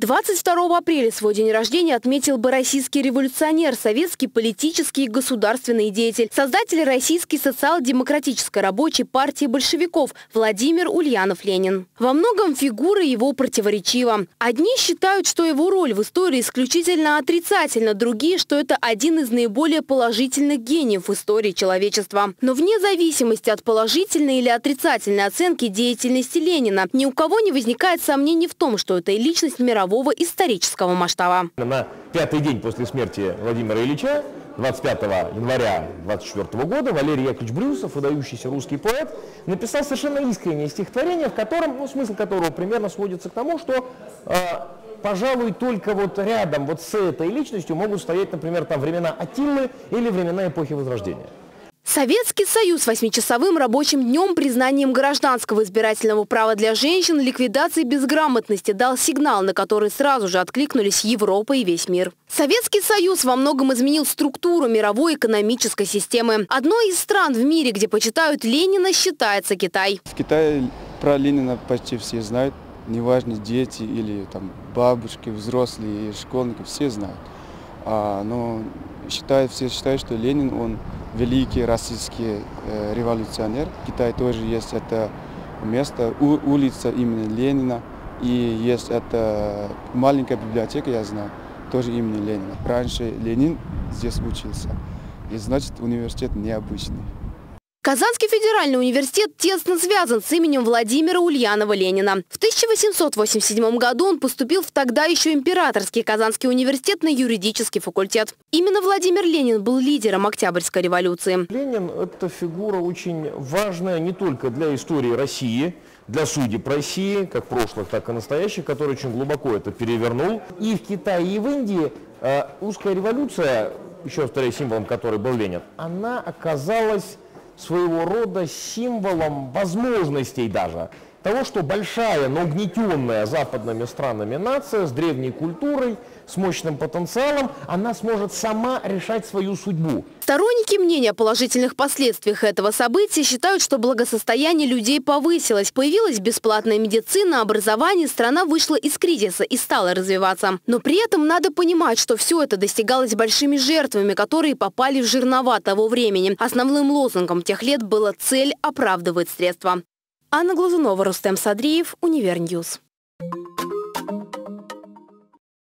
22 апреля свой день рождения отметил бы российский революционер, советский политический и государственный деятель, создатель Российской социал-демократической рабочей партии большевиков Владимир Ульянов-Ленин. Во многом фигура его противоречива. Одни считают, что его роль в истории исключительно отрицательна, другие, что это один из наиболее положительных гениев в истории человечества. Но вне зависимости от положительной или отрицательной оценки деятельности Ленина, ни у кого не возникает сомнений в том, что это и личность мирового исторического масштаба. На пятый день после смерти Владимира Ильича, 25 января 1924 года, Валерий Яковлевич Брюсов, выдающийся русский поэт, написал совершенно искреннее стихотворение, в котором, смысл которого примерно сводится к тому, что, пожалуй, только рядом с этой личностью могут стоять, например, времена Атиллы или времена эпохи Возрождения. Советский Союз 8-часовым рабочим днем, признанием гражданского избирательного права для женщин, ликвидацией безграмотности дал сигнал, на который сразу же откликнулись Европа и весь мир. Советский Союз во многом изменил структуру мировой экономической системы. Одной из стран в мире, где почитают Ленина, считается Китай. В Китае про Ленина почти все знают. Неважно, дети или бабушки, взрослые, школьники, все знают. Но все считают, что Ленин, он великий российский революционер. В Китае тоже есть это место, улица имени Ленина. И есть эта маленькая библиотека, я знаю, тоже имени Ленина. Раньше Ленин здесь учился. И значит, университет необычный. Казанский федеральный университет тесно связан с именем Владимира Ульянова-Ленина. В 1887 году он поступил в тогда еще императорский Казанский университет на юридический факультет. Именно Владимир Ленин был лидером Октябрьской революции. Ленин – это фигура очень важная не только для истории России, для судеб России, как прошлых, так и настоящих, который очень глубоко это перевернул. И в Китае, и в Индии русская революция, еще повторяю, символом которой был Ленин, она оказалась своего рода символом возможностей даже того, что большая, но угнетенная западными странами нация с древней культурой, с мощным потенциалом, она сможет сама решать свою судьбу. Сторонники мнения о положительных последствиях этого события считают, что благосостояние людей повысилось, появилась бесплатная медицина, образование, страна вышла из кризиса и стала развиваться. Но при этом надо понимать, что все это достигалось большими жертвами, которые попали в жернова того времени. Основным лозунгом тех лет была «Цель оправдывает средства». Анна Глазунова, Рустам Садриев, Универньюз.